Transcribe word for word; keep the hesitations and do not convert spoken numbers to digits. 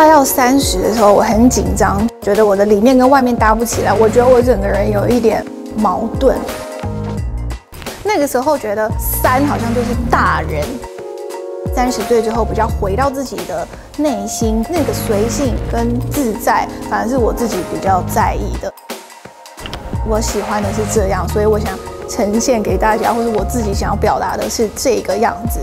快要三十的时候，我很紧张，觉得我的里面跟外面搭不起来，我觉得我整个人有一点矛盾。那个时候觉得三好像就是大人。三十岁之后比较回到自己的内心，那个随性跟自在，反而是我自己比较在意的。我喜欢的是这样，所以我想呈现给大家，或者我自己想要表达的是这个样子。